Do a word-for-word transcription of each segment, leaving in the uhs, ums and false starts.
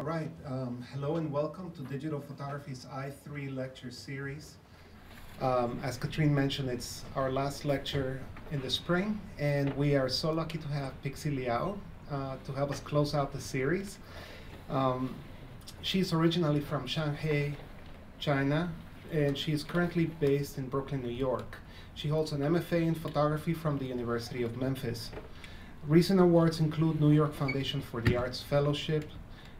All right, um, hello and welcome to Digital Photography's I three lecture series. Um, as Katrine mentioned, it's our last lecture in the spring, and we are so lucky to have Pixy Liao uh, to help us close out the series. Um, she's originally from Shanghai, China, and she's currently based in Brooklyn, New York. She holds an M F A in photography from the University of Memphis. Recent awards include New York Foundation for the Arts Fellowship,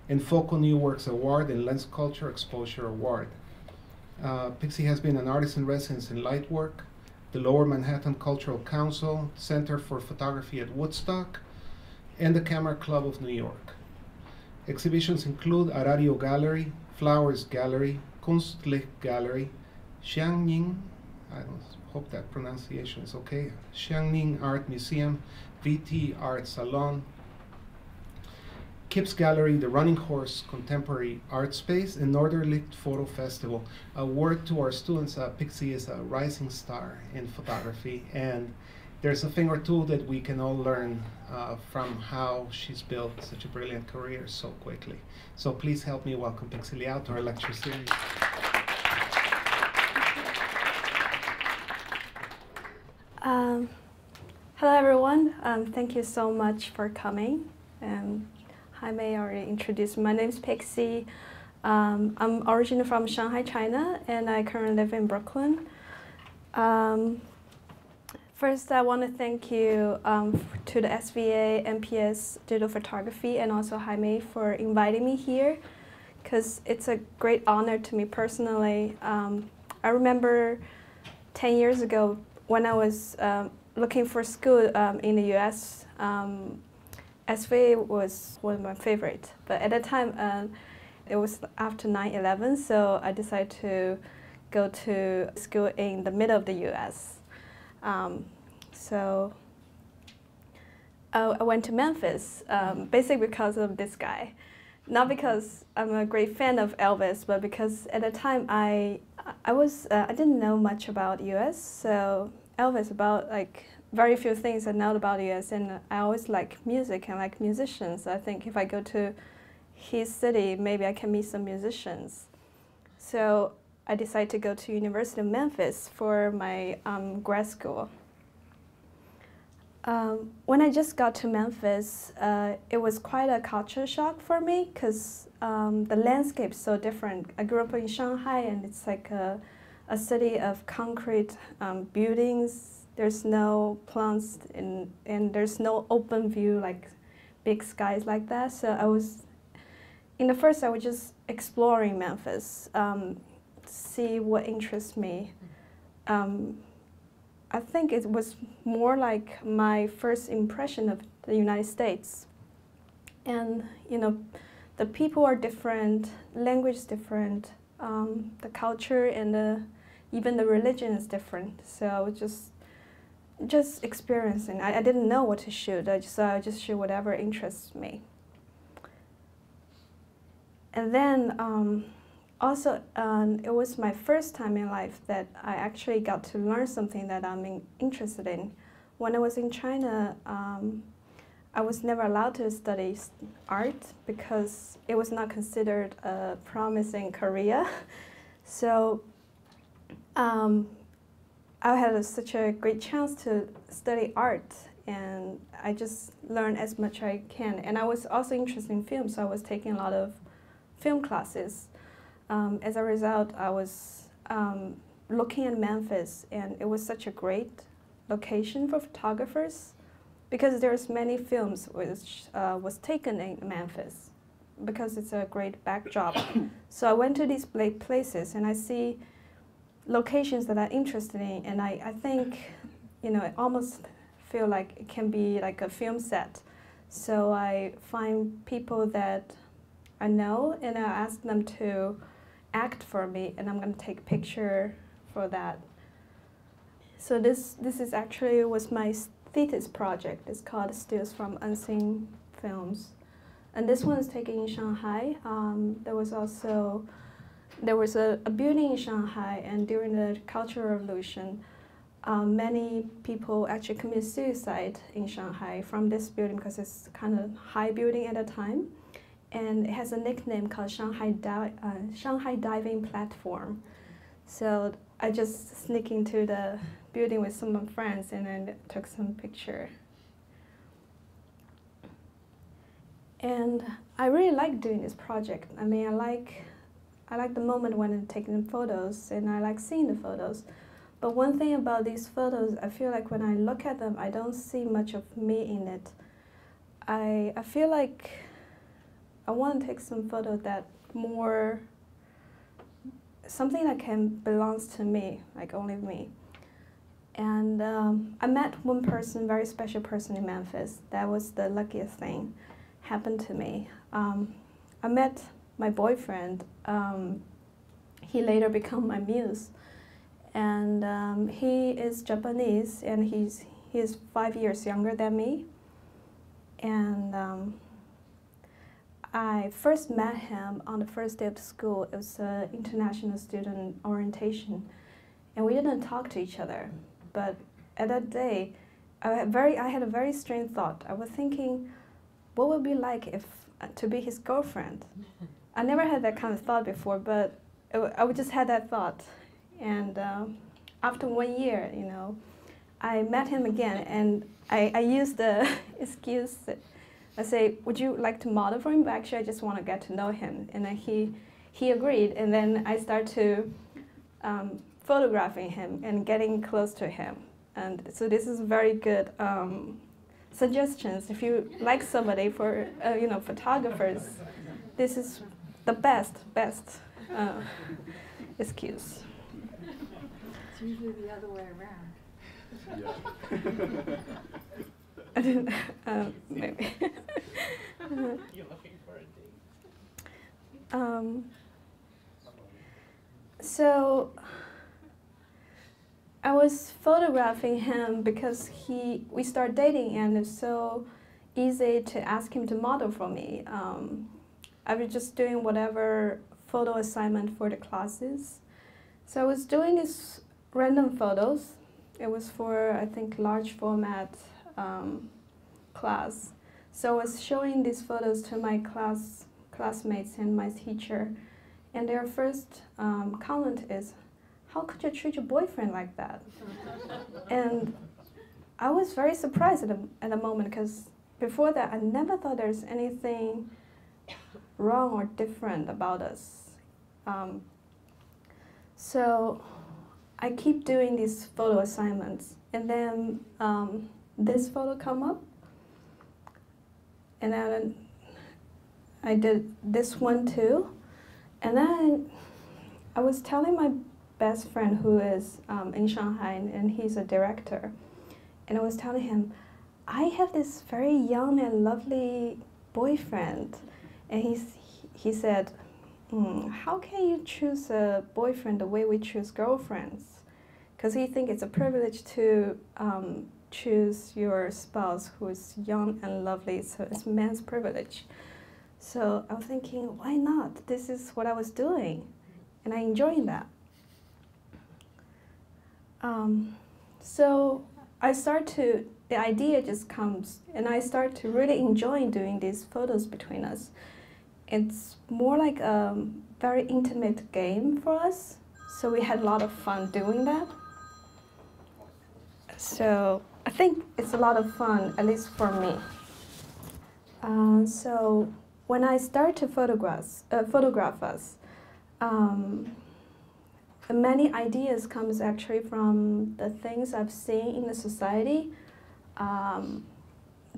and Focal New Works Award and Lens Culture Exposure Award. Uh, Pixy has been an artist in residence in Lightwork, the Lower Manhattan Cultural Council, Center for Photography at Woodstock, and the Camera Club of New York. Exhibitions include Arario Gallery, Flowers Gallery, Kunstlicht Gallery, Xiangning, I hope that pronunciation is okay, Xiangning Art Museum, V T Art Salon, Kips Gallery, the Running Horse Contemporary Art Space, and Northern Lights Photo Festival. A word to our students, uh, Pixy is a rising star in photography, and there's a thing or two that we can all learn uh, from how she's built such a brilliant career so quickly. So please help me welcome Pixy Liao to our lecture series. Um, hello everyone, um, thank you so much for coming. Um, Jaime already introduced. My name is Pixy. Um, I'm originally from Shanghai, China, and I currently live in Brooklyn. Um, first, I want to thank you um, to the S V A, M P S, Digital Photography, and also Jaime for inviting me here, because it's a great honor to me personally. Um, I remember ten years ago when I was um, looking for school um, in the U S. Um, S V A was one of my favorites, but at that time um, it was after nine eleven, so I decided to go to school in the middle of the U S. Um, so I, I went to Memphis, um, basically because of this guy. Not because I'm a great fan of Elvis, but because at that time I, I, was, uh, I didn't know much about U S, so Elvis about like very few things I know about U S, and I always like music and like musicians. I think if I go to his city, maybe I can meet some musicians. So I decided to go to University of Memphis for my um, grad school. Um, when I just got to Memphis, uh, it was quite a culture shock for me, because um, the landscape's so different. I grew up in Shanghai, and it's like a, a city of concrete um, buildings. There's no plants, and, and there's no open view, like big skies like that. So I was, in the first, I was just exploring Memphis, um, see what interests me. Um, I think it was more like my first impression of the United States. And, you know, the people are different, language is different, um, the culture and the, even the religion is different. So I was just just experiencing. I, I didn't know what to shoot. I just I just shoot whatever interests me. And then um, also um, it was my first time in life that I actually got to learn something that I'm in, interested in. When I was in China, um, I was never allowed to study art because it was not considered a promising career. So. Um, I had a, such a great chance to study art, and I just learned as much as I can. And I was also interested in film, so I was taking a lot of film classes. Um, as a result, I was um, looking at Memphis, and it was such a great location for photographers because there's many films which uh, was taken in Memphis because it's a great backdrop. So I went to these places, and I see locations that I'm interested in, and I, I think, you know, I almost feel like it can be like a film set. So I find people that I know, and I ask them to act for me, and I'm going to take a picture for that. So this, this is actually was my thesis project. It's called Stills from Unseen Films. And this one is taken in Shanghai. Um, there was also There was a, a building in Shanghai, and during the Cultural Revolution, um, many people actually committed suicide in Shanghai from this building because it's kind of high building at the time. and it has a nickname called Shanghai, Di uh, Shanghai Diving Platform. So I just sneak into the building with some of my friends and then took some picture. And I really like doing this project. I mean, I like, I like the moment when I'm taking photos, and I like seeing the photos. But one thing about these photos, I feel like when I look at them, I don't see much of me in it. I, I feel like I want to take some photo that more, something that can belongs to me, like only me. And um, I met one person, very special person in Memphis. That was the luckiest thing happened to me. Um, I met my boyfriend. Um, he later became my muse. And um, he is Japanese, and he's he is five years younger than me. And um, I first met him on the first day of school. It was an international student orientation, and we didn't talk to each other. But at that day, I had very I had a very strange thought. I was thinking, what would it be like if uh, to be his girlfriend? I never had that kind of thought before, but it, I just had that thought. And um, after one year, you know, I met him again, and I, I used the excuse that I say, would you like to model for him? But actually, I just want to get to know him. And then he, he agreed, and then I started to um, photographing him and getting close to him. And so this is very good um, suggestions. If you like somebody for, uh, you know, photographers, this is the best, best uh, excuse. Usually the other way around. Yeah. I didn't, um, maybe. You're looking for a date. Um, so I was photographing him because he, we started dating, and it's so easy to ask him to model for me. Um, I was just doing whatever photo assignment for the classes. So I was doing this random photos. It was for, I think, large format um, class. So I was showing these photos to my class classmates and my teacher, and their first um, comment is, how could you treat your boyfriend like that? And I was very surprised at the, at the moment, because before that I never thought there's anything wrong or different about us. Um, so I keep doing these photo assignments, and then um, this photo come up, and then I did this one too, and then I was telling my best friend who is um, in Shanghai, and he's a director, and I was telling him, I have this very young and lovely boyfriend, and he's, he said, Mm, how can you choose a boyfriend the way we choose girlfriends? Because he thinks it's a privilege to um, choose your spouse who is young and lovely, so it's man's privilege. So I was thinking, why not? This is what I was doing, and I'm enjoying that. Um, so I start to, the idea just comes, and I start to really enjoy doing these photos between us. It's more like a very intimate game for us, so we had a lot of fun doing that. So I think it's a lot of fun, at least for me. Uh, so when I start to photograph, uh, photograph us, um, many ideas comes actually from the things I've seen in the society um,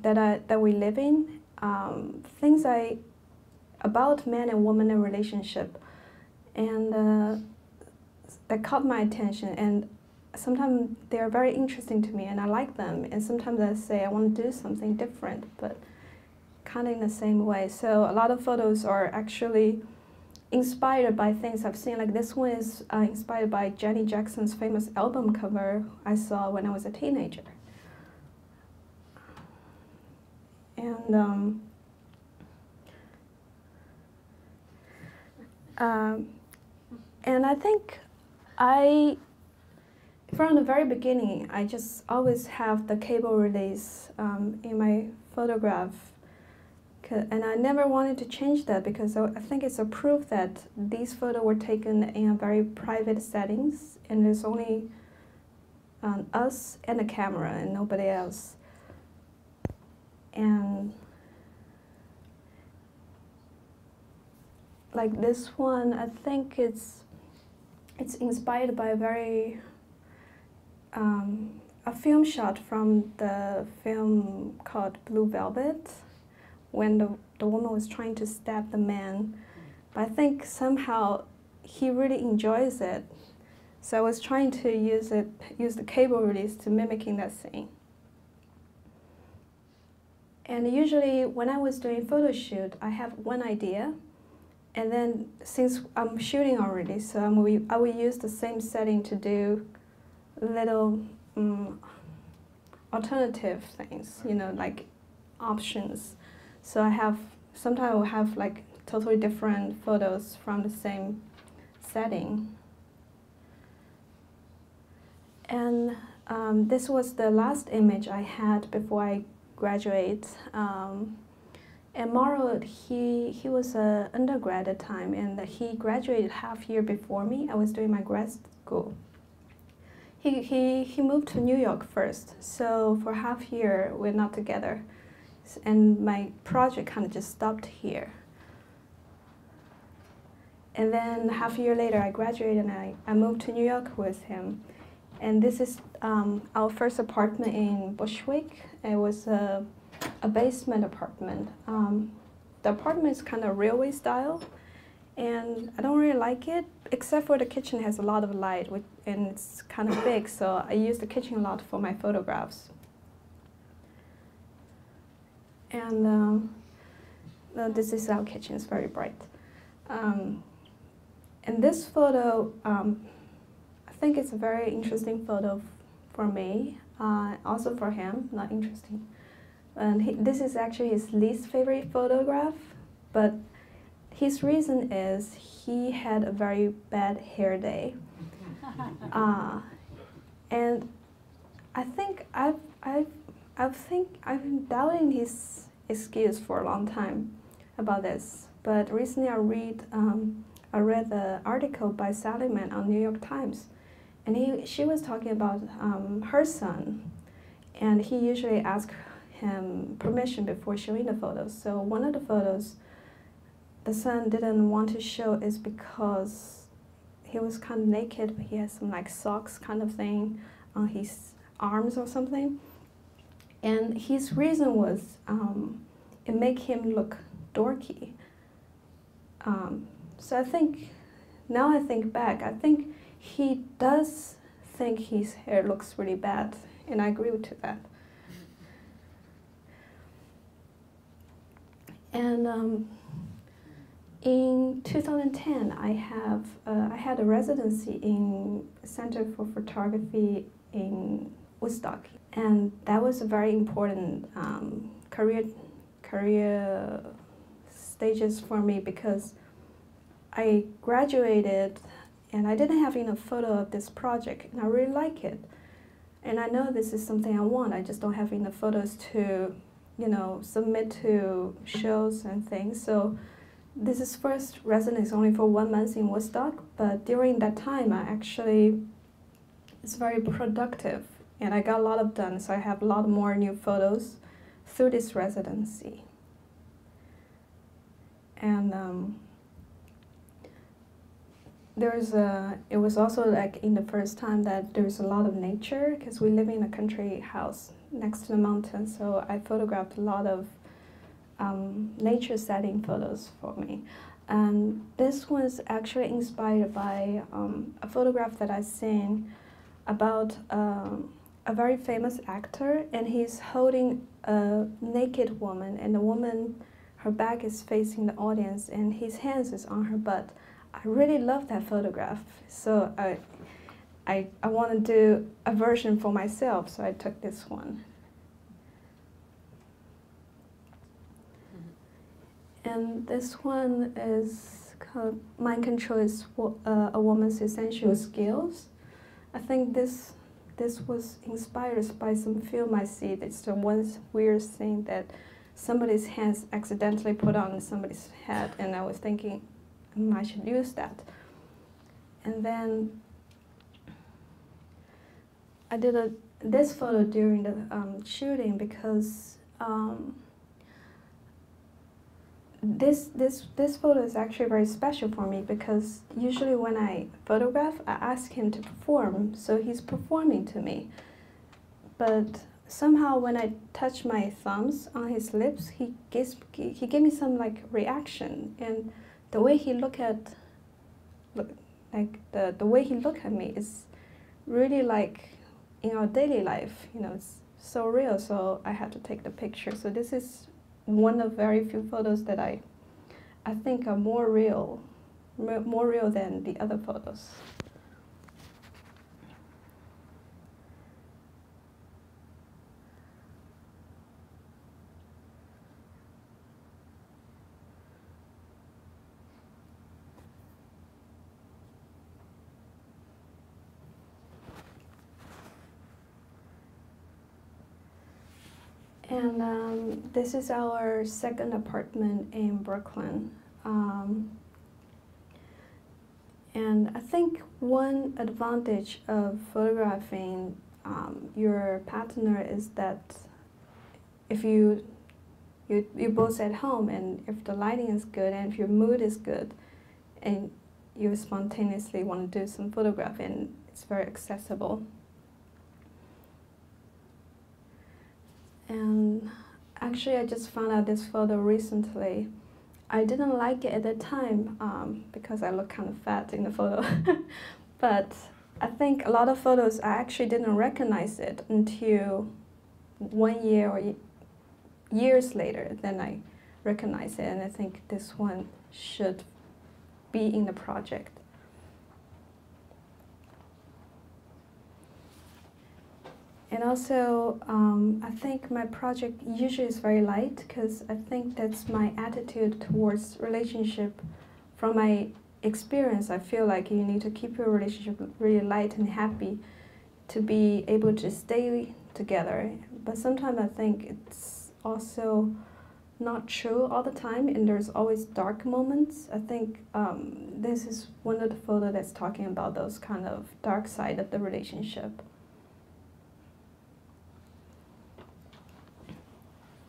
that I, that we live in, um, things I. about men and women in relationship, and uh, that caught my attention, and sometimes they are very interesting to me, and I like them, and sometimes I say I want to do something different, but kind of in the same way. So a lot of photos are actually inspired by things I've seen, like this one is uh, inspired by Janet Jackson's famous album cover I saw when I was a teenager. And um, Um, and I think I, from the very beginning, I just always have the cable release um, in my photograph, and I never wanted to change that because I think it's a proof that these photos were taken in very private settings, and it's only um, us and the camera and nobody else. And like this one, I think it's it's inspired by a very um, a film shot from the film called Blue Velvet, when the, the woman was trying to stab the man. But I think somehow he really enjoys it. So I was trying to use it, use the cable release to mimicking that scene. And usually when I was doing photo shoot, I have one idea. And then since I'm shooting already, so I'm, I will use the same setting to do little um, alternative things, you know, like options. So I have, sometimes I will have like totally different photos from the same setting. And um, this was the last image I had before I graduate. Um, and Moro, he, he was an undergrad at the time, and he graduated half year before me. I was doing my grad school. He, he, he moved to New York first, so for half year we're not together. And my project kind of just stopped here. And then half a year later, I graduated and I, I moved to New York with him. And this is um, our first apartment in Bushwick. It was a, a basement apartment. Um, the apartment is kind of railway style, and I don't really like it, except for the kitchen has a lot of light, with, and it's kind of big, so I use the kitchen a lot for my photographs. And um, this is our kitchen, it's very bright. Um, and this photo, um, I think it's a very interesting photo for me, uh, also for him, not interesting. And he, this is actually his least favorite photograph, but his reason is he had a very bad hair day. uh, and I think I've, I've I think I've been doubting his excuse for a long time about this, but recently I read um, I read the article by Sallyman on New York Times, and he she was talking about um, her son, and he usually asks him permission before showing the photos. So one of the photos the son didn't want to show is because he was kind of naked, but he has some like socks kind of thing on his arms or something. And his reason was um, it make him look dorky. Um, so I think, now I think back, I think he does think his hair looks really bad, and I agree with that. And um, in two thousand ten, I have uh, I had a residency in Center for Photography in Woodstock. And that was a very important um, career career stages for me, because I graduated and I didn't have enough photo of this project, and I really like it. And I know this is something I want, I just don't have enough photos to, you know, submit to shows and things. So this is first residence only for one month in Woodstock, but during that time I actually, it's very productive. And I got a lot of done, so I have a lot more new photos through this residency. And um, there's a, it was also like in the first time that there's a lot of nature, because we live in a country house next to the mountain, so I photographed a lot of um, nature setting photos for me. And this was actually inspired by um, a photograph that I seen about um, a very famous actor, and he's holding a naked woman, and the woman, her back is facing the audience, and his hands is on her butt. I really love that photograph, so I, I, I want to do a version for myself, so I took this one. And this one is called Mind Control is uh, a Woman's Essential Skills. I think this this was inspired by some film I see. It's the one weird thing that somebody's hands accidentally put on somebody's head, and I was thinking I should use that. And then I did a, this photo during the um, shooting because um, this this this photo is actually very special for me, because usually when I photograph, I ask him to perform, so he's performing to me. But somehow when I touch my thumbs on his lips, he gives he gave me some like reaction, and the way he look at look, like the the way he look at me is really like in our daily life, you know, it's so real. So I had to take the picture. So this is one of very few photos that I, I think are more real, more real than the other photos. And um, this is our second apartment in Brooklyn. Um, and I think one advantage of photographing um, your partner is that if you, you, you're both at home, and if the lighting is good and if your mood is good, and you spontaneously want to do some photography, and it's very accessible. And actually, I just found out this photo recently. I didn't like it at the time um, because I look kind of fat in the photo. But I think a lot of photos, I actually didn't recognize it until one year or years later. Then I recognized it, and I think this one should be in the project. And also, um, I think my project usually is very light, because I think that's my attitude towards relationship. From my experience, I feel like you need to keep your relationship really light and happy to be able to stay together. But sometimes I think it's also not true all the time, and there's always dark moments. I think um, this is one of the photos that's talking about those kind of dark side of the relationship.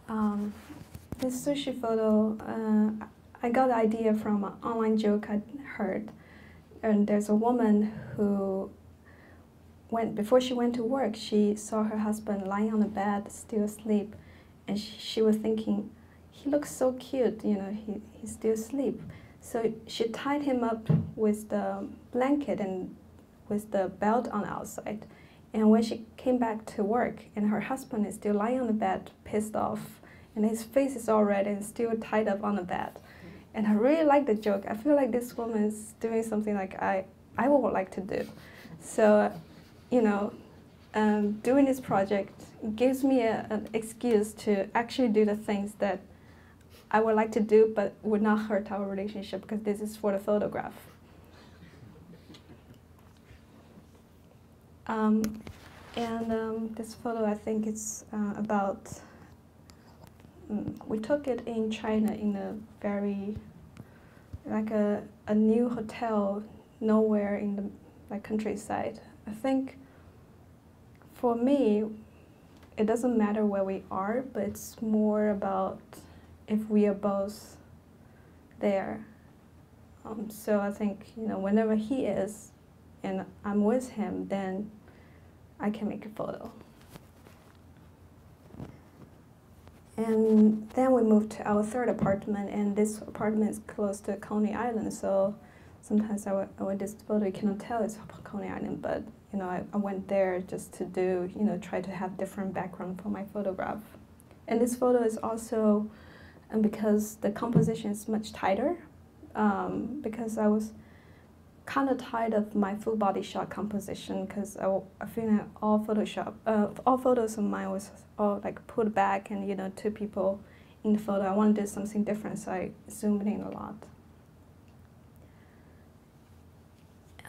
Um, this sushi photo, uh, I got the idea from an online joke I heard. And there's a woman who, went before she went to work, she saw her husband lying on the bed, still asleep. And she, she was thinking, he looks so cute, you know, he, he's still asleep. So she tied him up with the blanket and with the belt on the outside. And when she came back to work, and her husband is still lying on the bed, pissed off, and his face is all red and still tied up on the bed. And I really like the joke. I feel like this woman is doing something like I, I would like to do. So, you know, um, doing this project gives me a, an excuse to actually do the things that I would like to do but would not hurt our relationship, because this is for the photograph. Um, and um, this photo, I think it's uh, about, um, we took it in China in a very, like a, a new hotel, nowhere in the like, countryside. I think for me, it doesn't matter where we are, but it's more about if we are both there. Um, so I think, you know, whenever he is, and I'm with him, then I can make a photo. And then we moved to our third apartment, and this apartment is close to Coney Island, so sometimes I would just photo, you cannot tell it's Coney Island, but you know, I, I went there just to do, you know, try to have different background for my photograph. And this photo is also, and because the composition is much tighter, um, because I was kind of tired of my full body shot composition, because I, I feel like all Photoshop, uh, all photos of mine was all like pulled back, and you know, two people in the photo. I want to do something different, so I zoomed in a lot.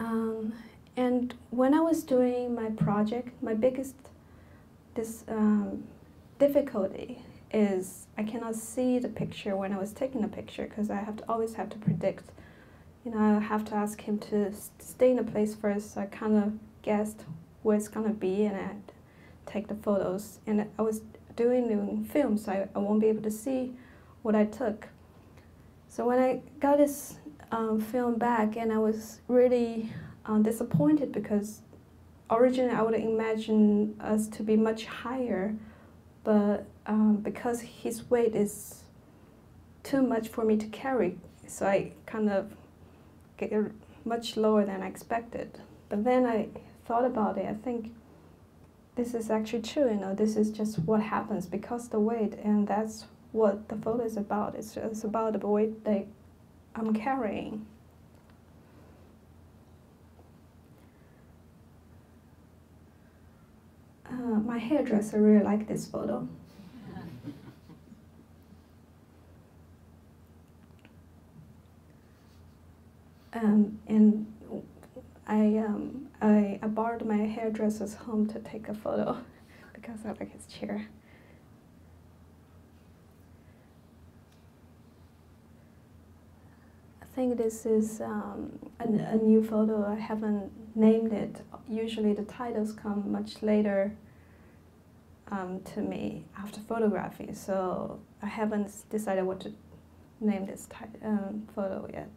Um, and when I was doing my project, my biggest this um, difficulty is I cannot see the picture when I was taking the picture because I have to always have to predict. You know, I have to ask him to stay in a place first, so I kind of guessed where it's going to be and I'd take the photos. And I was doing doing film, so I, I won't be able to see what I took. So when I got this um, film back, and I was really um, disappointed because originally I would imagine us to be much higher, but um, because his weight is too much for me to carry, so I kind of get much lower than I expected. But then I thought about it, I think this is actually true, you know, this is just what happens because the weight, and that's what the photo is about. It's just about the weight that I'm carrying. Uh, my hairdresser really liked this photo. um, and I, um, I, I borrowed my hairdresser's home to take a photo because I like his chair. I think this is um, a, a new photo. I haven't named it. Usually the titles come much later um, to me after photography, so I haven't decided what to name this um, photo yet.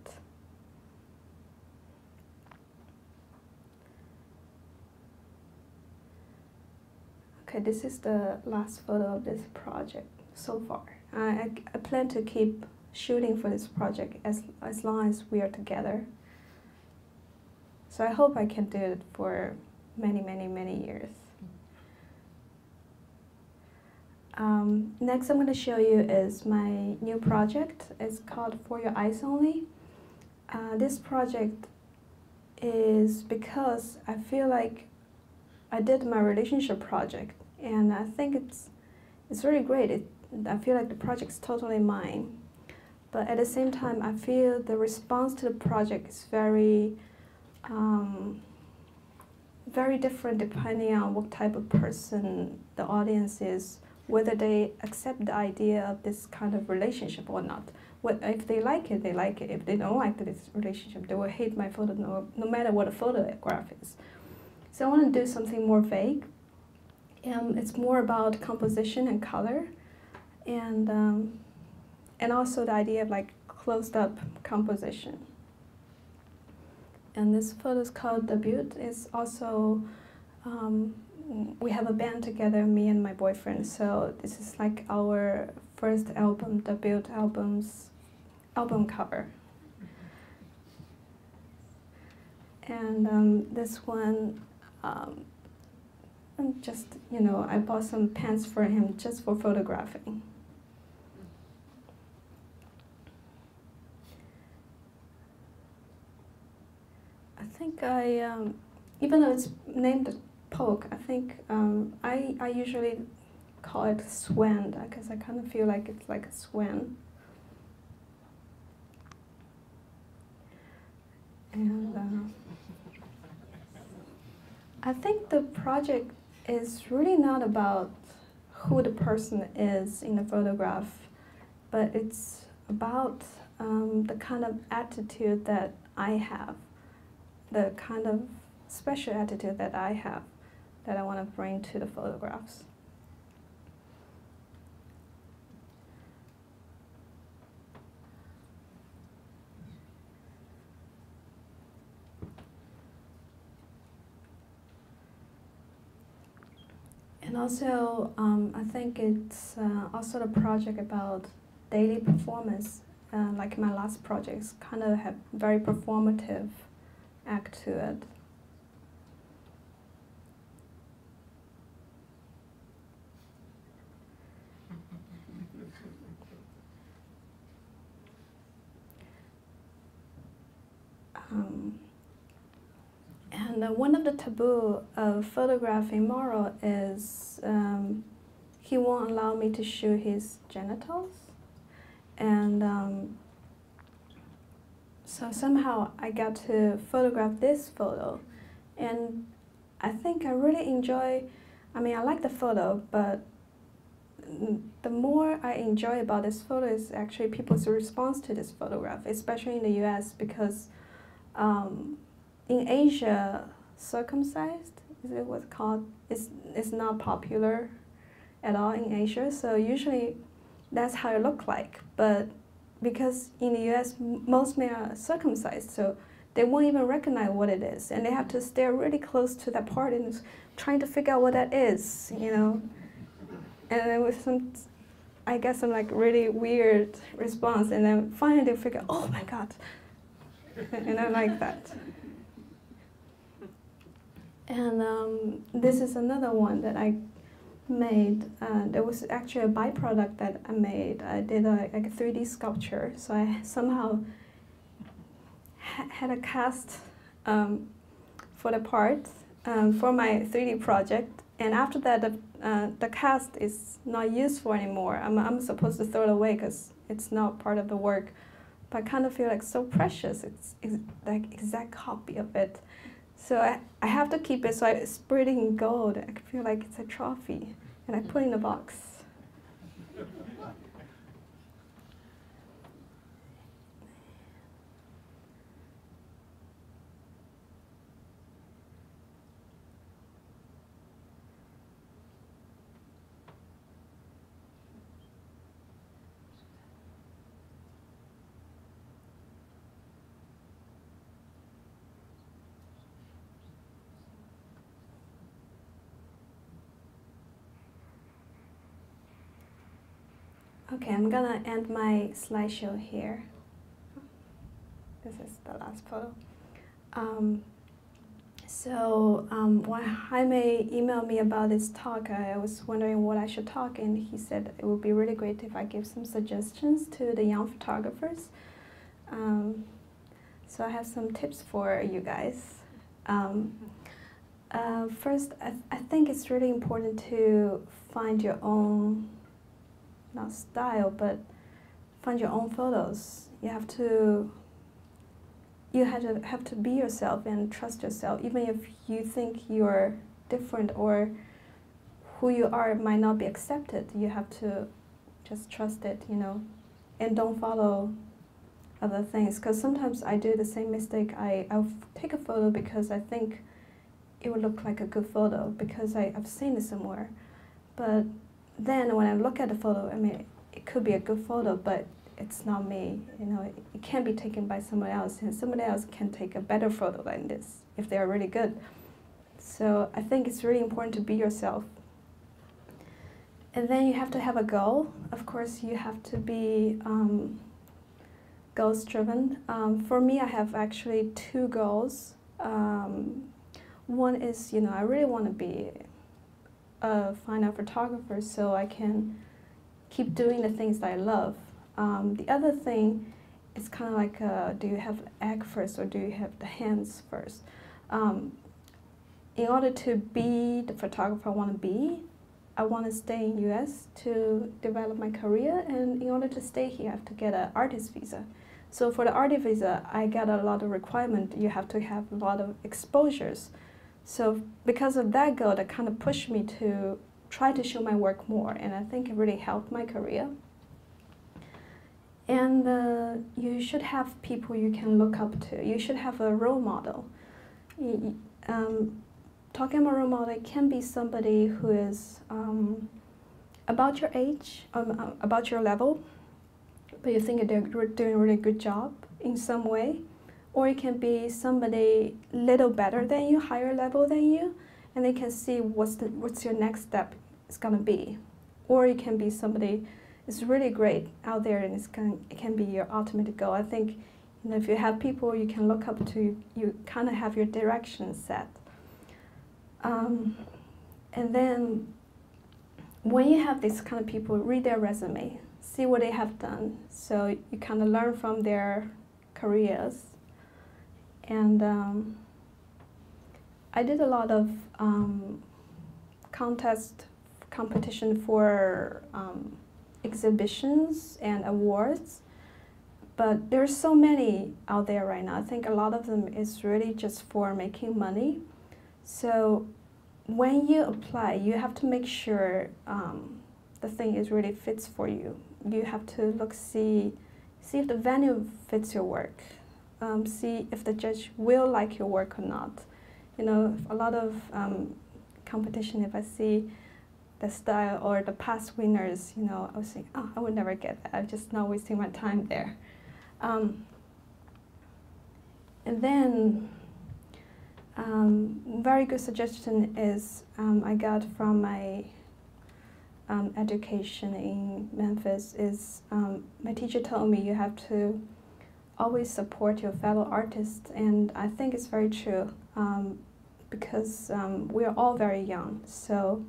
Okay, this is the last photo of this project so far. I, I, I plan to keep shooting for this project as, as long as we are together. So I hope I can do it for many, many, many years. Um, next I'm going to show you is my new project. It's called For Your Eyes Only. Uh, this project is because I feel like I did my relationship project and I think it's, it's really great. It, I feel like the project's totally mine. But at the same time, I feel the response to the project is very, um, very different depending on what type of person the audience is, whether they accept the idea of this kind of relationship or not. What, if they like it, they like it. If they don't like this relationship, they will hate my photo no, no matter what the photograph is. So I want to do something more vague. Um, it's more about composition and color. And... Um, And also the idea of like closed up composition. And this photo is called The Butte. It's also, um, we have a band together, me and my boyfriend. So this is like our first album, The Butte album's album cover. And um, this one, um, just, you know, I bought some pants for him just for photographing. I think I, um, even though it's named Poke, I think um, I, I usually call it Swan because I kind of feel like it's like a swan. And uh, I think the project is really not about who the person is in the photograph, but it's about um, the kind of attitude that I have. The kind of special attitude that I have that I want to bring to the photographs. And also, um, I think it's uh, also a project about daily performance. Uh, like my last projects, kind of have very performative act to it. Um, and uh, one of the taboo of photographing Moro is um, he won't allow me to shoot his genitals, and um, so somehow I got to photograph this photo, and I think I really enjoy, I mean I like the photo, but the more enjoy about this photo is actually people's response to this photograph, especially in the U S, because um, in Asia, circumcised, is it what's called, it's, it's not popular at all in Asia, so usually that's how it looked like. But because in the U S, most men are circumcised, so they won't even recognize what it is, and they have to stare really close to that part and trying to figure out what that is, you know. And then with some, I guess some like really weird response, and then finally they figure, oh my god, and I like that. And um, this is another one that I made. Uh, there was actually a byproduct that I made. I did a, like a three D sculpture, so I somehow ha had a cast um, for the part um, for my three D project. And after that, the, uh, the cast is not useful anymore. I'm, I'm supposed to throw it away because it's not part of the work. But I kind of feel like so precious. It's, it's like exact copy of it. So I, I have to keep it, so I spread it in gold. I feel like it's a trophy. And I put it in a box. Okay, I'm gonna end my slideshow here. This is the last photo. Um, so um, when Jaime emailed me about this talk, I was wondering what I should talk, and he said it would be really great if I give some suggestions to the young photographers. Um, so I have some tips for you guys. Um, uh, first, I, th I think it's really important to find your own not style, but find your own photos. You have to, you have to have to be yourself and trust yourself, even if you think you're different or who you are might not be accepted. You have to just trust it, you know, and don't follow other things. Because sometimes I do the same mistake. I I'll take a photo because I think it would look like a good photo because I, I've seen it somewhere, but then when I look at the photo, I mean, it could be a good photo, but it's not me. You know, it, it can be taken by someone else, and somebody else can take a better photo than this if they are really good. So I think it's really important to be yourself. And then you have to have a goal. Of course, you have to be um, goals-driven. Um, for me, I have actually two goals. Um, one is, you know, I really want to be a fine art photographer so I can keep doing the things that I love. Um, the other thing is kind of like, uh, do you have the egg first or do you have the hands first? Um, in order to be the photographer I want to be, I want to stay in U S to develop my career, and in order to stay here I have to get an artist visa. So for the artist visa I get a lot of requirement. You have to have a lot of exposures. So because of that goal, that kind of pushed me to try to show my work more, and I think it really helped my career. And uh, you should have people you can look up to. You should have a role model. You, um, talking about role model, it can be somebody who is um, about your age, um, about your level, but you think they're doing a really good job in some way. Or it can be somebody little better than you, higher level than you, and they can see what's the, what's your next step is gonna be. Or it can be somebody is really great out there, and it's can it can be your ultimate goal. I think, you know, if you have people you can look up to, you, you kind of have your direction set. Um, and then when you have these kind of people, read their resume, see what they have done, so you kind of learn from their careers. And um, I did a lot of um, contest competition for um, exhibitions and awards, but there's so many out there right now. I think a lot of them is really just for making money. So when you apply, you have to make sure um, the thing is really fits for you. You have to look, see, see if the venue fits your work, um, see if the judge will like your work or not. You know, a lot of um, competition, if I see the style or the past winners, you know, I was saying, oh, I would never get that. I'm just not wasting my time there. Um, and then, um, very good suggestion is um, I got from my um, education in Memphis is um, my teacher told me you have to always support your fellow artists, and I think it's very true um, because um, we are all very young. So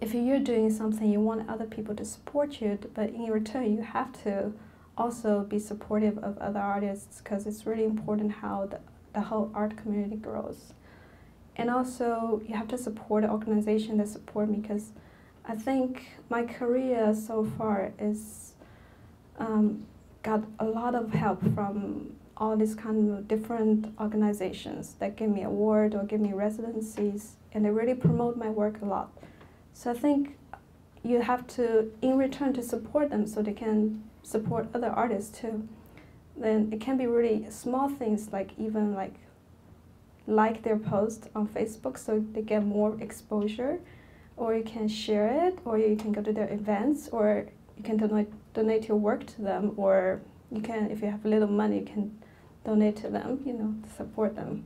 if you're doing something, you want other people to support you, but in return, you have to also be supportive of other artists because it's really important how the, the whole art community grows. And also, you have to support an organization that support me because I think my career so far is um, got a lot of help from all these kind of different organizations that give me award or give me residencies, and they really promote my work a lot. So I think you have to, in return, to support them so they can support other artists too. Then it can be really small things, like even like like their post on Facebook so they get more exposure, or you can share it, or you can go to their events, or you can donate, donate your work to them, or you can, if you have a little money, you can donate to them, you know, to support them.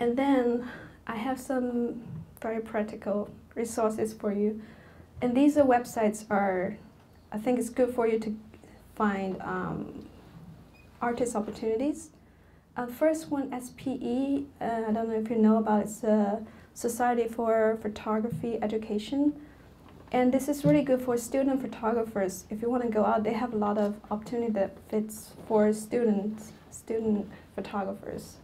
And then I have some very practical resources for you. And these are websites are, I think it's good for you to find um, artist opportunities. Uh, first one, S P E, uh, I don't know if you know about it, it's the Society for Photography Education. And this is really good for student photographers. If you want to go out, they have a lot of opportunity that fits for students, student photographers.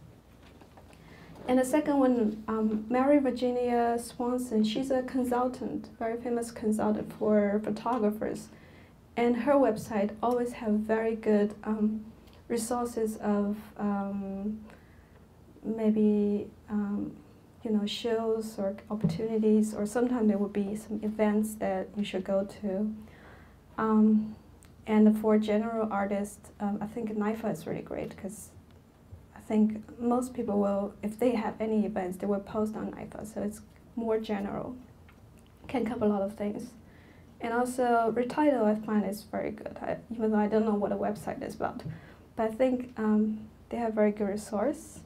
And the second one, um, Mary Virginia Swanson, she's a consultant, very famous consultant for photographers. And her website always have very good um, resources of um, maybe um, you know, shows or opportunities, or sometimes there will be some events that you should go to. Um, and for general artists, um, I think N I F A is really great because I think most people will, if they have any events, they will post on N I F A, so it's more general. Can cover a lot of things. And also, Retitle I find is very good, I, even though I don't know what a website is about. But I think um, they have very good resource.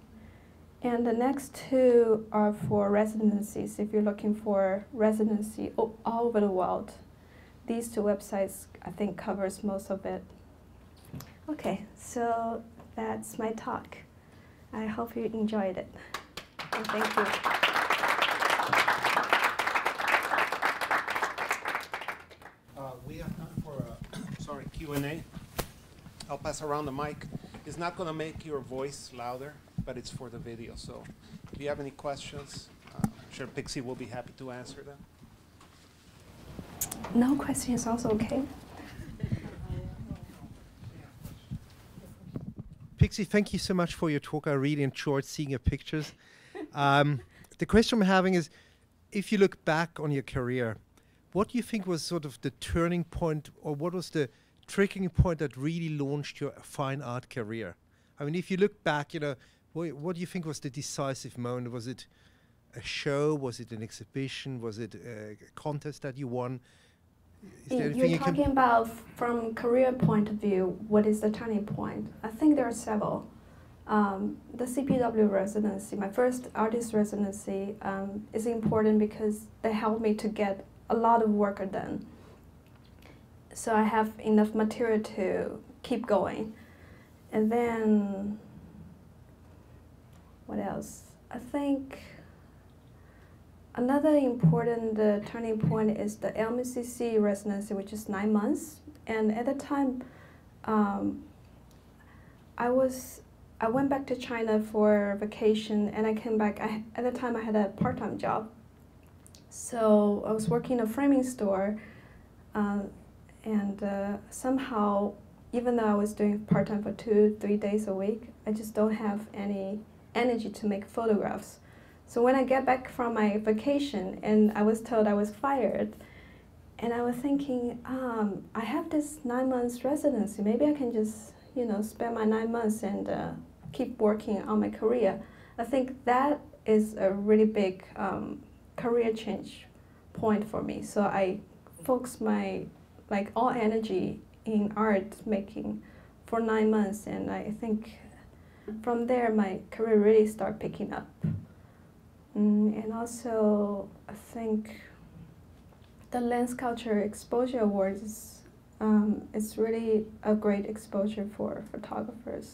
And the next two are for residencies. If you're looking for residency all over the world, these two websites, I think, covers most of it. Okay, so that's my talk. I hope you enjoyed it. And thank you. Uh, we have time for a sorry Q and A. I'll pass around the mic. It's not going to make your voice louder, but it's for the video. So if you have any questions, uh, I'm sure Pixie will be happy to answer them. No questions, also okay. Pixie, thank you so much for your talk. I really enjoyed seeing your pictures. Um, the question I'm having is, if you look back on your career, what do you think was sort of the turning point, or what was the triggering point that really launched your fine art career? I mean, if you look back, you know, wh what do you think was the decisive moment? Was it a show? Was it an exhibition? Was it a contest that you won? You're you talking about, from career point of view, what is the turning point? I think there are several. Um, the C P W residency, my first artist residency, um, is important because they helped me to get a lot of work done. So I have enough material to keep going. And then, what else? I think another important uh, turning point is the M C C residency, which is nine months. And at the time, um, I was I went back to China for vacation, and I came back. I, at the time, I had a part-time job, so I was working in a framing store, uh, and uh, somehow, even though I was doing part-time for two, three days a week, I just don't have any energy to make photographs. So when I get back from my vacation and I was told I was fired, And I was thinking, um, I have this nine months residency. Maybe I can just, you know, spend my nine months and uh, keep working on my career. I think that is a really big um, career change point for me. So I focused my like all energy in art making for nine months, and I think from there my career really started picking up. Mm, and also, I think the Lens Culture Exposure Award is um, it's really a great exposure for photographers,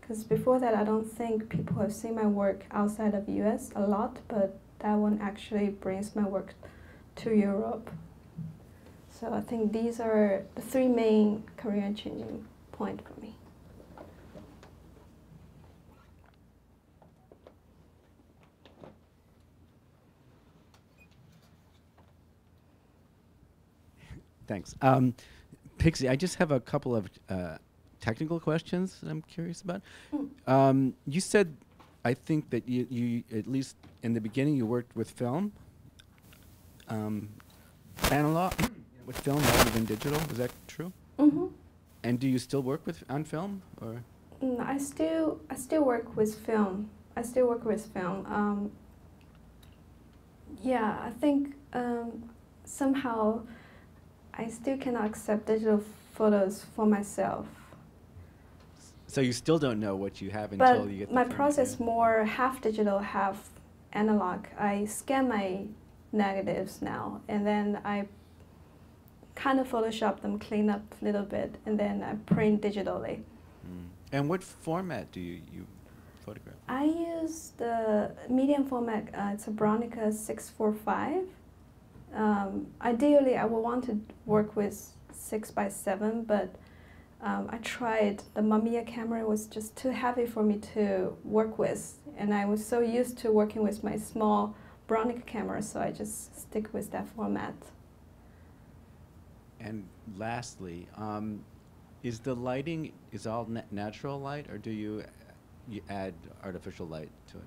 because before that I don't think people have seen my work outside of U S a lot, but that one actually brings my work to Europe. So I think these are the three main career changing points for me. Thanks. Um, Pixie, I just have a couple of uh, technical questions that I'm curious about. Mm. Um, you said, I think that you, you, at least in the beginning, you worked with film, um, analog, with film rather than digital. Is that true? Mm-hmm. And do you still work with on film, or? Mm, I still, I still work with film. I still work with film. Um, yeah, I think um, somehow. I still cannot accept digital photos for myself. So you still don't know what you have until but you get the my process there. More half digital, half analog. I scan my negatives now, and then I kind of Photoshop them, clean up a little bit, and then I print digitally. Mm. And what format do you, you photograph? I use the medium format. Uh, it's a Bronica six four five. Um, ideally, I would want to work with six by seven, but um, I tried the Mamiya camera was just too heavy for me to work with, and I was so used to working with my small Bronica camera, so I just stick with that format. And lastly, um, is the lighting is all na natural light, or do you you add artificial light to it?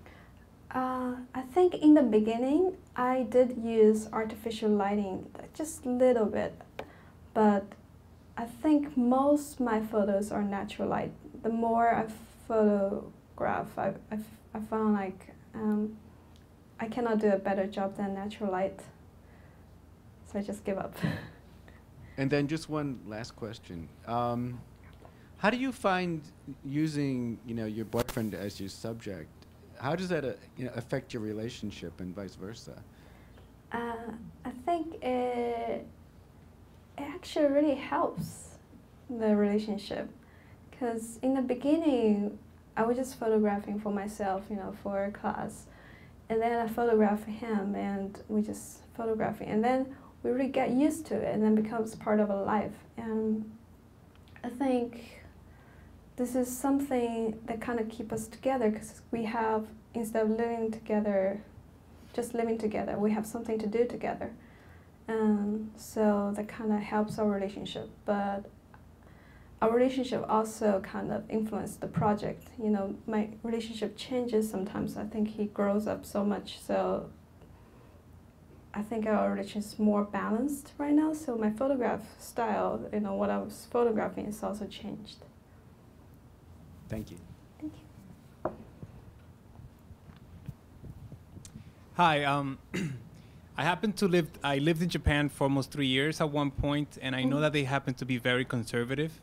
Uh, I think in the beginning I did use artificial lighting just a little bit, but I think most of my photos are natural light. The more I photograph, I, I, I found like um, I cannot do a better job than natural light, so I just give up. And then just one last question. Um, how do you find using, you know, your boyfriend as your subject? How does that uh, you know, affect your relationship and vice versa? Uh, I think it, it actually really helps the relationship, because in the beginning I was just photographing for myself, you know, for class, and then I photographed him, and we just photographing, and then we really get used to it, and then becomes part of our life. And I think this is something that kind of keep us together, because we have, instead of living together, just living together, we have something to do together. Um, so that kind of helps our relationship. But our relationship also kind of influenced the project. You know, my relationship changes sometimes. I think he grows up so much. So I think our relationship is more balanced right now. So my photograph style, you know, what I was photographing is also changed. Thank you. Thank you. Hi. Um, I happened to live, I lived in Japan for almost three years at one point, and I know that they happen to be very conservative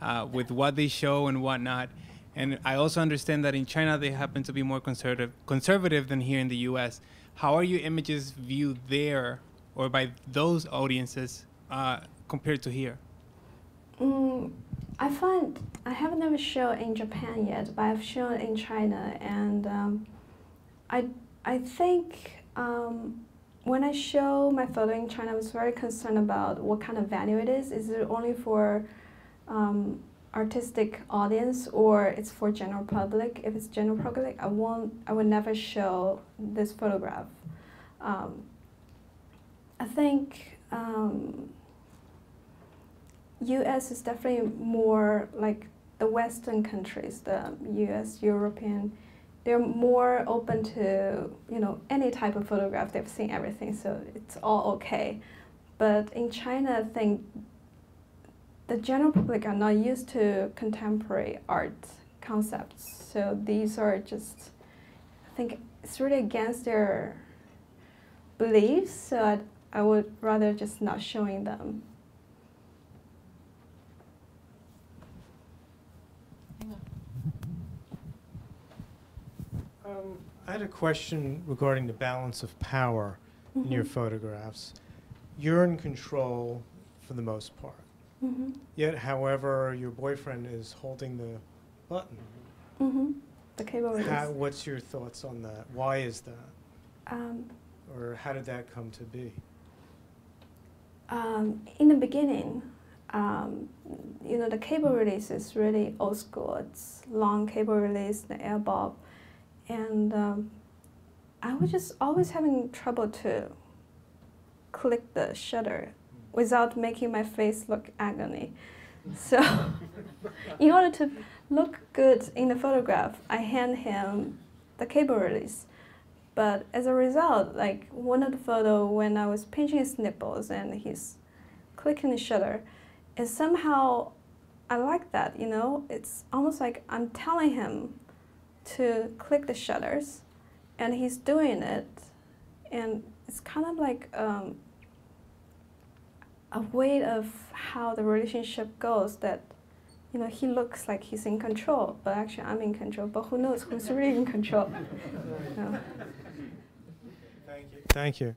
uh, with what they show and whatnot. And I also understand that in China they happen to be more conservative, conservative than here in the U S. How are your images viewed there or by those audiences uh, compared to here? Mm. I find I have never shown in Japan yet, but I've shown in China, and um, I I think um, when I show my photo in China, I was very concerned about what kind of venue it is. Is it only for um, artistic audience, or it's for general public? If it's general public, I won't. I would never show this photograph. Um, I think. Um, U S is definitely more like the Western countries, the U S, European, they're more open to, you know, any type of photograph. They've seen everything, so it's all okay. But in China, I think the general public are not used to contemporary art concepts. So these are just, I think it's really against their beliefs. So I'd, I would rather just not showing them. Um, I had a question regarding the balance of power mm-hmm. in your photographs. You're in control for the most part. Mm-hmm. Yet, however, your boyfriend is holding the button. Mm-hmm. The cable release. What's your thoughts on that? Why is that? Um, or how did that come to be? Um, in the beginning, um, you know, the cable release is really old school. It's long cable release, the air bulb. And um, I was just always having trouble to click the shutter without making my face look agony. So in order to look good in the photograph, I hand him the cable release. But as a result, like one of the photos when I was pinching his nipples and he's clicking the shutter, and somehow I like that, you know? It's almost like I'm telling him to click the shutters and he's doing it. And it's kind of like um, a way of how the relationship goes that, you know, he looks like he's in control, but actually I'm in control, but who knows who's really in control. No. Thank you. Thank you.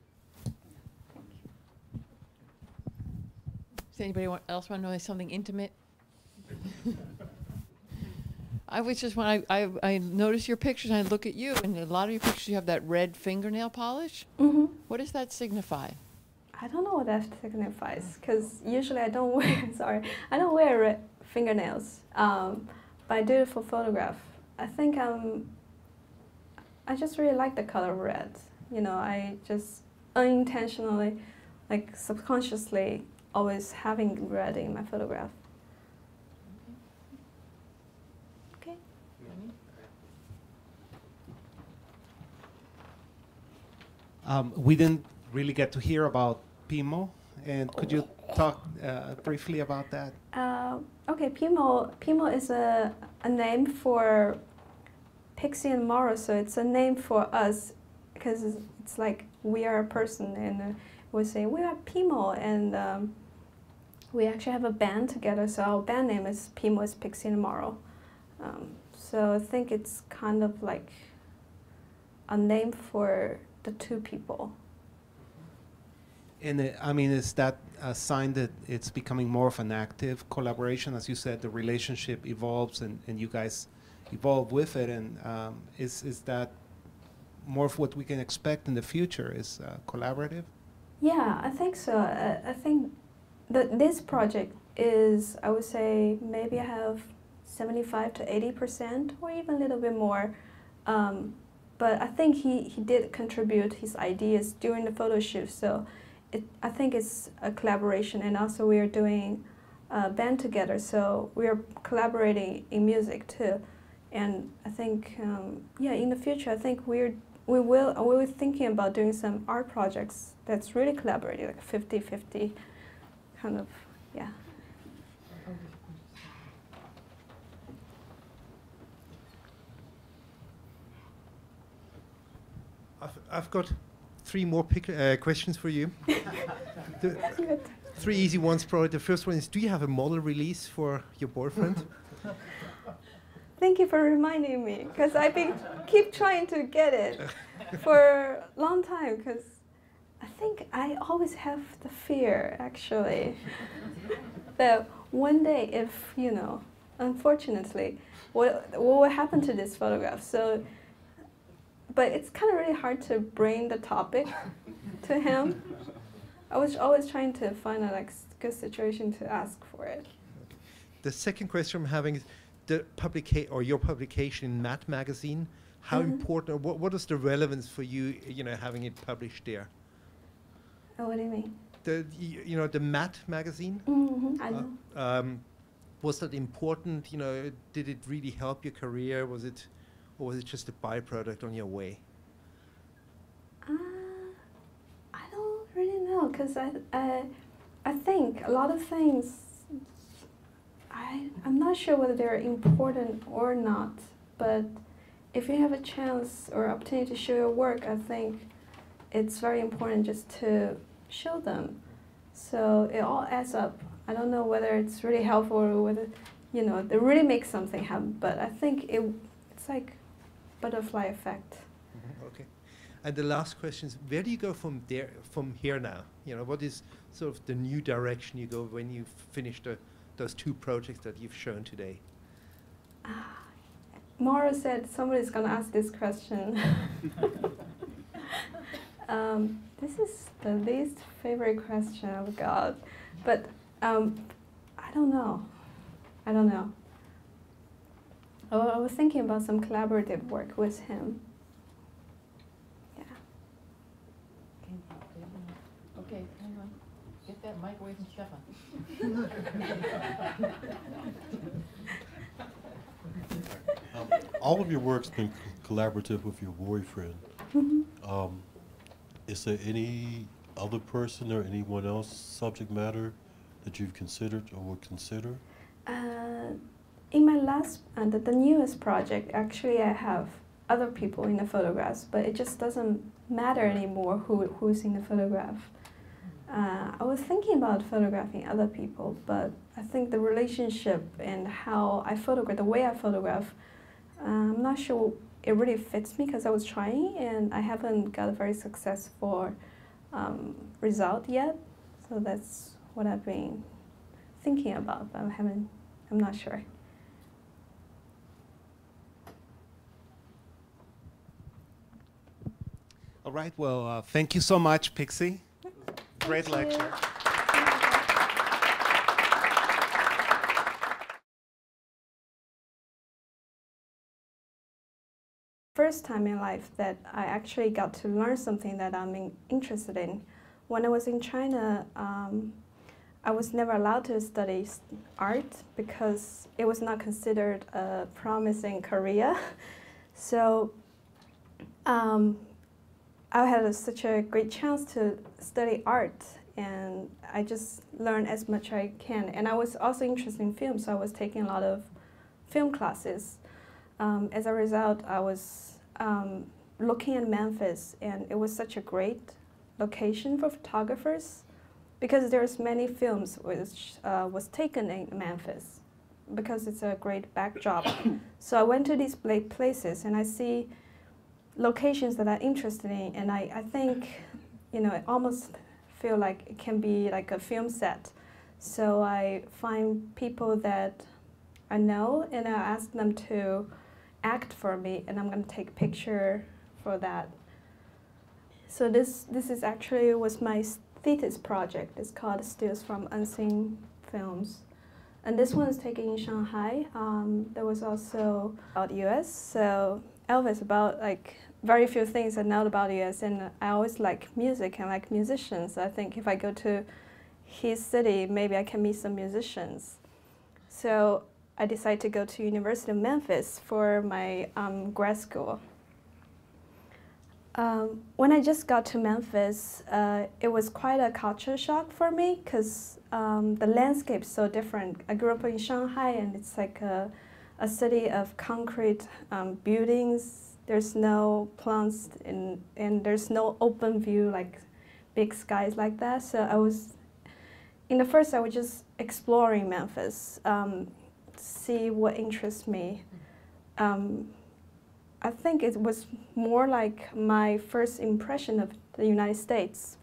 Does anybody want, else want to know something intimate? I was just, when I, I, I noticed your pictures, and I look at you, and a lot of your pictures you have that red fingernail polish. Mm-hmm. What does that signify? I don't know what that signifies, because usually I don't wear, sorry, I don't wear red fingernails, um, but I do it for photograph. I think I'm, I just really like the color red. You know, I just unintentionally, like subconsciously, always having red in my photograph. Um, we didn't really get to hear about Pimo, and could you talk uh, briefly about that? Uh, okay, Pimo, Pimo is a, a name for Pixy and Moro, so it's a name for us, because it's, it's like we are a person, and uh, we say we are Pimo, and um, we actually have a band together, so our band name is Pimo, is Pixy and Moro. Um, so I think it's kind of like a name for the two people. And uh, I mean, is that a sign that it's becoming more of an active collaboration? As you said, the relationship evolves and, and you guys evolve with it. And um, is, is that more of what we can expect in the future, is uh, collaborative? Yeah, I think so. I, I think that this project is, I would say, maybe I have seventy-five to eighty percent or even a little bit more. Um, But I think he, he did contribute his ideas during the photo shoot, so it, I think it's a collaboration, and also we are doing a band together, so we are collaborating in music too. And I think, um, yeah, in the future, I think we're, we will, we were thinking about doing some art projects that's really collaborative, like fifty fifty kind of, yeah. I've got three more pic uh, questions for you. the, uh, three easy ones, probably. The first one is, do you have a model release for your boyfriend? Thank you for reminding me, because I been keep trying to get it for a long time, because I think I always have the fear, actually, that one day if, you know, unfortunately, what, what will happen to this photograph? So. But it's kind of really hard to bring the topic to him. I was always trying to find a like, good situation to ask for it. The second question I'm having is the publica or your publication in Mad Magazine. How mm-hmm. important, or what, what is the relevance for you, you know, having it published there? Oh, what do you mean? The, you know, the Mad Magazine? Mm-hmm. I know. Uh, um, was that important? You know, did it really help your career? Was it... Or was it just a byproduct on your way? Uh, I don't really know. know, because I, I, I think a lot of things, I, I'm not sure whether they're important or not, but if you have a chance or opportunity to show your work, I think it's very important just to show them. So it all adds up. I don't know whether it's really helpful or whether, you know, they really make something happen, but I think it, it's like butterfly effect. Mm-hmm. Okay. And the last question is, where do you go from there, from here now? You know, what is sort of the new direction you go when you finish the, those two projects that you've shown today? Uh, Moro said somebody's going to ask this question. um, this is the least favorite question I've got, but um, I don't know. I don't know. Oh, I was thinking about some collaborative work with him. Okay, hang on. Get that mic away from Stefan. um, all of your work's been collaborative with your boyfriend. Mm-hmm. um, is there any other person or anyone else, subject matter, that you've considered or would consider? Uh, in my last, uh, the, the newest project, actually I have other people in the photographs, but it just doesn't matter anymore who, who's in the photograph. Uh, I was thinking about photographing other people, but I think the relationship and how I photograph, the way I photograph, uh, I'm not sure it really fits me because I was trying and I haven't got a very successful um, result yet. So that's what I've been thinking about, but I haven't, I'm not sure. All right, well, uh, thank you so much, Pixy. Great lecture. First time in life that I actually got to learn something that I'm in interested in. When I was in China, um, I was never allowed to study art because it was not considered a promising career. So um, I had a, such a great chance to study art, and I just learned as much as I can. And I was also interested in film, so I was taking a lot of film classes. Um, as a result, I was um, looking at Memphis, and it was such a great location for photographers because there's many films which uh, was taken in Memphis because it's a great backdrop. So I went to these places, and I see locations that I'm interested in, and I, I think, you know, I almost feel like it can be like a film set. So I find people that I know and I ask them to act for me, and I'm going to take a picture for that. So this, this is actually was my thesis project. It's called Stills from Unseen Films. And this one is taken in Shanghai. Um, there was also out U S, so Elvis about like very few things I know about the U S, and I always like music and like musicians. I think if I go to his city, maybe I can meet some musicians. So I decided to go to University of Memphis for my um, grad school. Um, when I just got to Memphis, uh, it was quite a culture shock for me because um, the landscape's so different. I grew up in Shanghai, and it's like a a city of concrete um, buildings. There's no plants, and, and there's no open view, like big skies like that. So I was, in the first, I was just exploring Memphis, um, to see what interests me. Um, I think it was more like my first impression of the United States.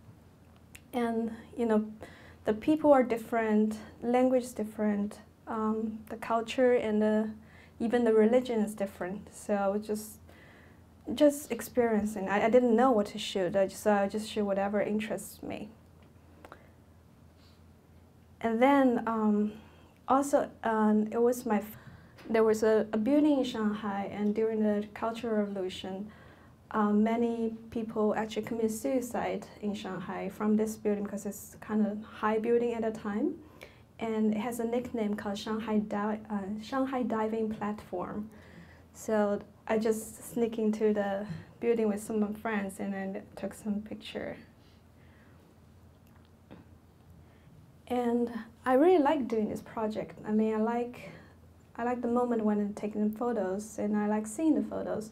And, you know, the people are different, language is different, um, the culture and the even the religion is different, so I was just, just experiencing. I, I didn't know what to shoot, I just, I just shoot whatever interests me. And then um, also um, it was my, f there was a, a building in Shanghai, and during the Cultural Revolution, uh, many people actually committed suicide in Shanghai from this building because it's kind of high building at the time. And it has a nickname called Shanghai, Di uh, Shanghai Diving Platform. So I just sneak into the building with some of my friends, and then took some picture. And I really like doing this project. I mean, I like, I like the moment when I'm taking photos, and I like seeing the photos.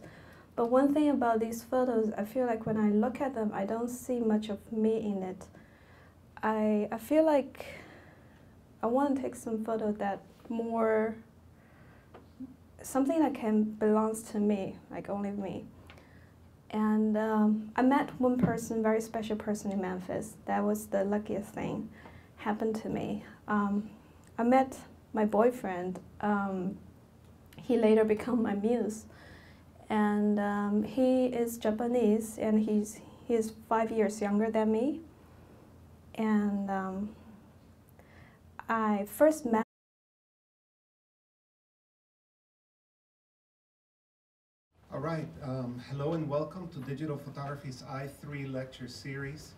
But one thing about these photos, I feel like when I look at them, I don't see much of me in it. I, I feel like I want to take some photo that more, something that can belongs to me, like only me. And um, I met one person, very special person in Memphis. That was the luckiest thing happened to me. Um, I met my boyfriend. Um, he later became my muse. And um, he is Japanese, and he's he is five years younger than me. And um, I first met All right, um, hello and welcome to Digital Photography's I three lecture series.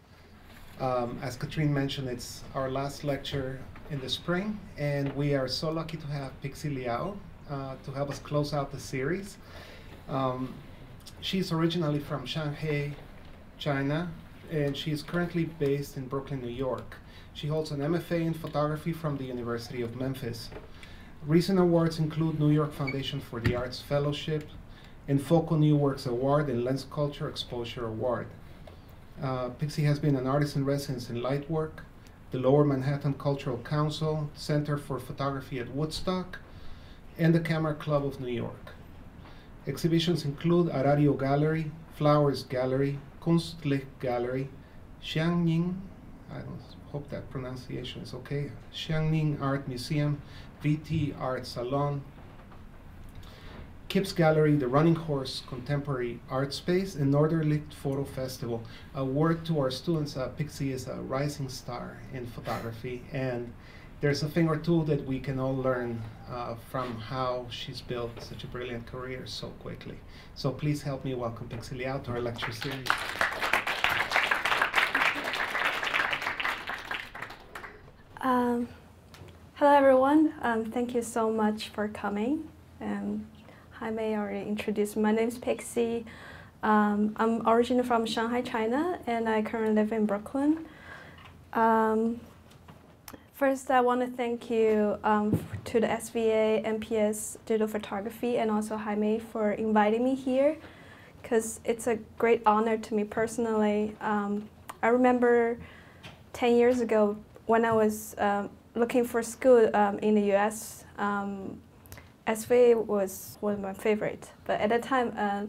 Um, as Katrine mentioned, it's our last lecture in the spring, and we are so lucky to have Pixy Liao uh, to help us close out the series. Um, she's originally from Shanghai, China, and she's currently based in Brooklyn, New York. She holds an M F A in photography from the University of Memphis. Recent awards include New York Foundation for the Arts Fellowship, and Focal New Works Award and Lens Culture Exposure Award. Uh, Pixy has been an artist in residence in Lightwork, the Lower Manhattan Cultural Council, Center for Photography at Woodstock, and the Camera Club of New York. Exhibitions include Arario Gallery, Flowers Gallery, Kunstlicht Gallery, Xiangning, I hope that pronunciation is okay, Xiangning Art Museum, V T Art Salon, Kips Gallery, the Running Horse Contemporary Art Space, and Northern Lights Photo Festival. A word to our students, uh, Pixy is a rising star in photography, and there's a thing or two that we can all learn uh, from how she's built such a brilliant career so quickly. So please help me welcome Pixy Liao to our lecture series. Um, hello everyone, um, thank you so much for coming. Um, Jaime already introduced me. My name is Pixy. Um, I'm originally from Shanghai, China, and I currently live in Brooklyn. Um, first, I want to thank you um, to the S V A, M P S, Digital Photography, and also Jaime for inviting me here, because it's a great honor to me personally. Um, I remember ten years ago when I was um, looking for school um, in the U S, um, S V A was one of my favorites, but at that time uh,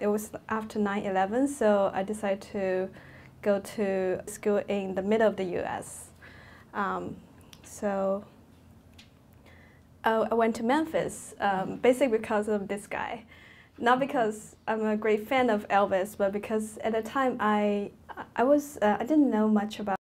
it was after nine eleven, so I decided to go to school in the middle of the U S. Um, so I, I went to Memphis, um, basically because of this guy. Not because I'm a great fan of Elvis, but because at the time I, I, was, uh, I didn't know much about